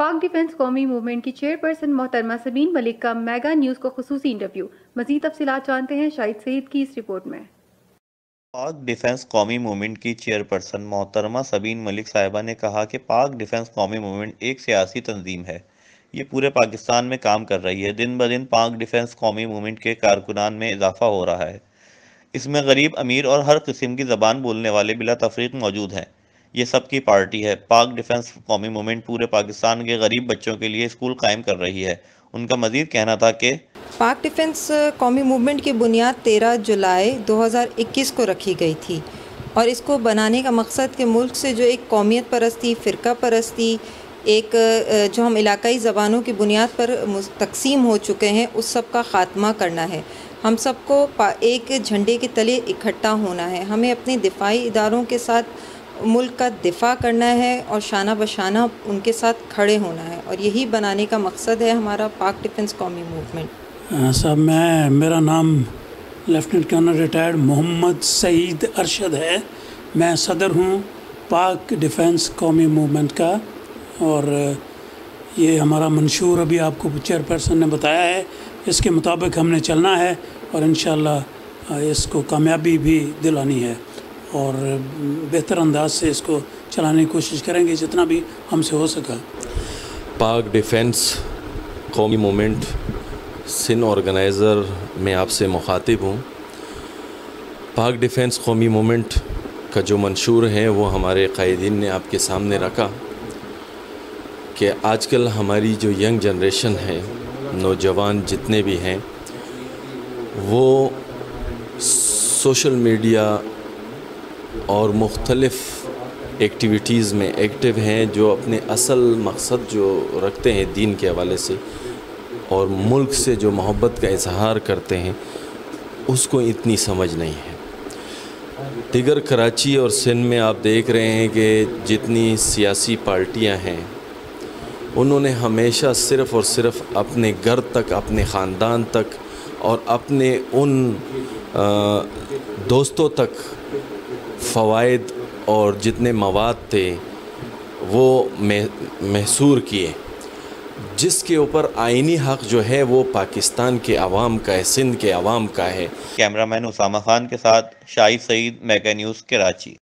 पाक डिफेंस कौमी मूवमेंट की चेयरपर्सन मोहतरमा सबीन मलिक का मेगा न्यूज़ को खुसूसी इंटरव्यू। मज़ीद तफसीलात जानते हैं शाहिद सईद की इस रिपोर्ट में। पाक डिफेंस कौमी मूवमेंट की चेयरपर्सन मोहतरमा सबीन मलिक साहिबा ने कहा कि पाक डिफेंस कौमी मूवमेंट एक सियासी तंजीम है, ये पूरे पाकिस्तान में काम कर रही है। दिन ब दिन पाक डिफेंस कौमी मूवमेंट के कारकुनान में इजाफा हो रहा है। इसमें गरीब, अमीर और हर किस्म की ज़बान बोलने वाले बिला तफरीक मौजूद हैं। ये सबकी पार्टी है। पाक डिफेंस कौमी मूवमेंट पूरे पाकिस्तान के गरीब बच्चों के लिए स्कूल कायम कर रही है। उनका मज़ीद कहना था कि पाक डिफेंस कौमी मूवमेंट की बुनियाद 13 जुलाई 2021 को रखी गई थी और इसको बनाने का मकसद के मुल्क से जो एक कौमियत परस्ती, फ़िरका परस्ती, एक जो हम इलाकाई ज़बानों की बुनियाद पर तकसीम हो चुके हैं, उस सब का ख़ात्मा करना है। हम सबको एक झंडे के तले इकट्ठा होना है। हमें अपने दिफाई इदारों के साथ मुल्क का दिफा करना है और शाना बशाना उनके साथ खड़े होना है और यही बनाने का मकसद है हमारा पाक डिफेंस कौमी मूवमेंट। साहब, मेरा नाम lieutenant colonel retired Mohammad Saeed Arshad है। मैं सदर हूँ पाक डिफेंस कौमी मूवमेंट का और ये हमारा मंशूर अभी आपको चेयरपर्सन ने बताया है, इसके मुताबिक हमने चलना है और इंशाल्लाह इसको कामयाबी भी दिलानी है और बेहतर अंदाज से इसको चलाने की कोशिश करेंगे जितना भी हमसे हो सका। पाक डिफेंस कौमी मूवमेंट सिंध ऑर्गेनाइज़र में आपसे मुखातिब हूँ। पाक डिफेंस कौमी मूवमेंट का जो मंशूर है वो हमारे कायदीन ने आपके सामने रखा कि आजकल हमारी जो यंग जनरेशन है, नौजवान जितने भी हैं, वो सोशल मीडिया और मुख्तलिफ़ एक्टिविटीज़ में एक्टिव हैं जो अपने असल मकसद जो रखते हैं दीन के हवाले से और मुल्क से जो मोहब्बत का इजहार करते हैं, उसको इतनी समझ नहीं है। दिगर कराची और सिंध में आप देख रहे हैं कि जितनी सियासी पार्टियां हैं, उन्होंने हमेशा सिर्फ़ और सिर्फ़ अपने घर तक, अपने ख़ानदान तक और अपने उन दोस्तों तक फ़वाइद और जितने मवाद थे वो महसूर किए, जिसके ऊपर आइनी हक़ जो है वो पाकिस्तान के आवाम का है, सिंध के आवाम का है। कैमरामैन उसामा खान के साथ शाहिद सईद, मेगा न्यूज़, कराची।